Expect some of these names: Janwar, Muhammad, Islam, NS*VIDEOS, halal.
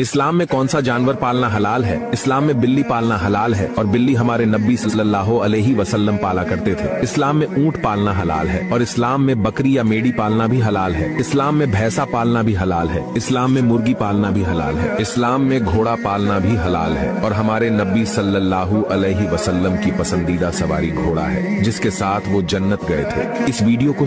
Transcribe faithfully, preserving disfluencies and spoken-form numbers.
इस्लाम में कौन सा जानवर पालना हलाल है? इस्लाम में बिल्ली पालना हलाल है और बिल्ली हमारे नबी सल्लल्लाहु अलैहि वसल्लम पाला करते थे। इस्लाम में ऊँट पालना हलाल है और इस्लाम में बकरी या मेढ़ी पालना भी हलाल है। इस्लाम में भैंसा पालना भी हलाल है। इस्लाम में मुर्गी पालना भी हलाल है। इस्लाम में घोड़ा पालना भी हलाल है और हमारे नबी सल्लल्लाहु अलैहि वसल्लम की पसंदीदा सवारी घोड़ा है, जिसके साथ वो जन्नत गए थे। इस वीडियो को